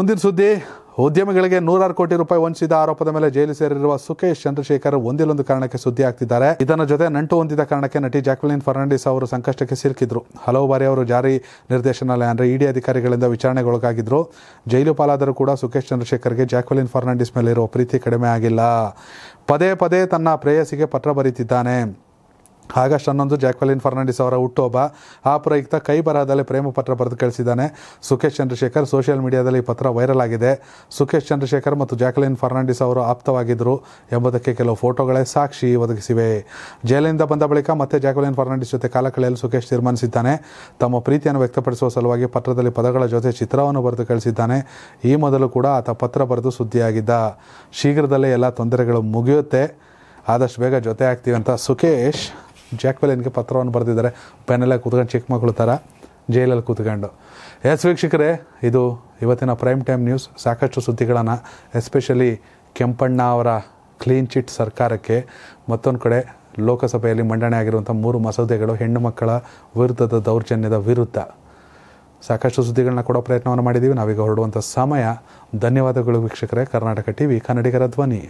ಮುಂದಿನ ಸುದ್ದಿ ಉದ್ಯಮಿಗಳಿಗೆ 106 ಕೋಟಿ ರೂಪಾಯಿ ವಂಚಿಸಿದ ಆರೋಪದ ಮೇಲೆ ಜೈಲು ಸೇರಿರುವ ಸುಖೇಶ್ ಚಂದ್ರಶೇಖರ್ ಒಂದಿಲ್ಲೊಂದು ಕಾರಣಕ್ಕೆ ಸುದ್ದಿ ಆಗ್ತಿದ್ದಾರೆ. ಇದನ್ನ ಜೊತೆ ನಂಟು ಹೊಂದಿದ ಕಾರಣಕ್ಕೆ ನಟಿ ಜಾಕ್ವೆಲಿನ್ ಫರ್ನಾಂಡಿಸ್ ಅವರು ಸಂಕಷ್ಟಕ್ಕೆ ಸಿಲುಕಿದ್ರು. ಹಲವು ಬಾರಿ ಅವರು ಜಾರಿ ನಿರ್ದೇಶನಾಲಯ ಅಂದರೆ ಇಡಿ ಅಧಿಕಾರಿಗಳಿಂದ ವಿಚಾರಣೆಗೊಳಗಾಗಿದ್ರು. ಜೈಲು ಪಾಲಾದರೂ ಕೂಡ ಸುಖೇಶ್ ಚಂದ್ರಶೇಖರ್ಗೆ ಜಾಕ್ವೆಲಿನ್ ಫರ್ನಾಂಡಿಸ್ ಮೇಲೆ ಇರುವ ಪ್ರೀತಿ ಕಡಿಮೆ ಆಗಿಲ್ಲ. ಪದೇ ಪದೇ ತನ್ನ ಪ್ರೇಯಸಿಗೆ ಪತ್ರ ಬರೀತಿದ್ದಾನೆ. ಆಗಸ್ಟ್ 11 ಜಾಕ್ವೆಲಿನ್ ಫರ್ನಾಂಡಿಸ್ ಅವರ ಹುಟ್ಟುಹಬ್ಬ. ಆ ಪ್ರಯುಕ್ತ ಕೈ ಬರಹದಲ್ಲೇ ಪ್ರೇಮ ಪತ್ರ ಬರೆದು ಕಳಿಸಿದ್ದಾನೆ ಸುಖೇಶ್ ಚಂದ್ರಶೇಖರ್. ಸೋಷಿಯಲ್ ಮೀಡಿಯಾದಲ್ಲಿ ಈ ಪತ್ರ ವೈರಲ್ ಆಗಿದೆ. ಸುಖೇಶ್ ಚಂದ್ರಶೇಖರ್ ಮತ್ತು ಜಾಕ್ವೆಲಿನ್ ಫರ್ನಾಂಡಿಸ್ ಅವರು ಆಪ್ತವಾಗಿದ್ದರು ಎಂಬುದಕ್ಕೆ ಕೆಲವು ಫೋಟೋಗಳೇ ಸಾಕ್ಷಿ ಒದಗಿಸಿವೆ. ಜೈಲಿನಿಂದ ಬಂದ ಬಳಿಕ ಮತ್ತೆ ಜಾಕ್ವೆಲಿನ್ ಫರ್ನಾಂಡಿಸ್ ಜೊತೆ ಕಾಲ ಕಳೆಯಲು ಸುಖೇಶ್ ತೀರ್ಮಾನಿಸಿದ್ದಾನೆ. ತಮ್ಮ ಪ್ರೀತಿಯನ್ನು ವ್ಯಕ್ತಪಡಿಸುವ ಸಲುವಾಗಿ ಪತ್ರದಲ್ಲಿ ಪದಗಳ ಜೊತೆ ಚಿತ್ರವನ್ನು ಬರೆದು ಕಳಿಸಿದ್ದಾನೆ. ಈ ಮೊದಲು ಕೂಡ ಆತ ಪತ್ರ ಬರೆದು ಸುದ್ದಿಯಾಗಿದ್ದ. ಶೀಘ್ರದಲ್ಲೇ ಎಲ್ಲ ತೊಂದರೆಗಳು ಮುಗಿಯುತ್ತೆ, ಆದಷ್ಟು ಬೇಗ ಜೊತೆ ಆಗ್ತೀವಿ ಅಂತ ಸುಖೇಶ್ ಜಾಕ್ವೆಲಿನ್ಗೆ ಪತ್ರವನ್ನು ಬರೆದಿದ್ದಾರೆ. ಪೆನ್ನೆಲ್ಲ ಕೂತ್ಕೊಂಡು ಚಿಕ್ಕ ಮಕ್ಕಳು ಥರ ಜೈಲಲ್ಲಿ ಕೂತ್ಕೊಂಡು. ಎಸ್ ವೀಕ್ಷಕರೇ, ಇದು ಇವತ್ತಿನ ಪ್ರೈಮ್ ಟೈಮ್ ನ್ಯೂಸ್. ಸಾಕಷ್ಟು ಸುದ್ದಿಗಳನ್ನು ಎಸ್ಪೆಷಲಿ ಕೆಂಪಣ್ಣ ಅವರ ಕ್ಲೀನ್ ಚಿಟ್ ಸರ್ಕಾರಕ್ಕೆ, ಮತ್ತೊಂದು ಕಡೆ ಲೋಕಸಭೆಯಲ್ಲಿ ಮಂಡನೆ ಆಗಿರುವಂಥ 3 ಮಸೂದೆಗಳು ಹೆಣ್ಣು ಮಕ್ಕಳ ವಿರುದ್ಧದ ದೌರ್ಜನ್ಯದ ವಿರುದ್ಧ ಸಾಕಷ್ಟು ಸುದ್ದಿಗಳನ್ನ ಕೊಡೋ ಪ್ರಯತ್ನವನ್ನು ಮಾಡಿದ್ದೀವಿ. ನಾವೀಗ ಹೊರಡುವಂಥ ಸಮಯ. ಧನ್ಯವಾದಗಳು ವೀಕ್ಷಕರೇ. ಕರ್ನಾಟಕ TV ಕನ್ನಡಿಗರ ಧ್ವನಿ.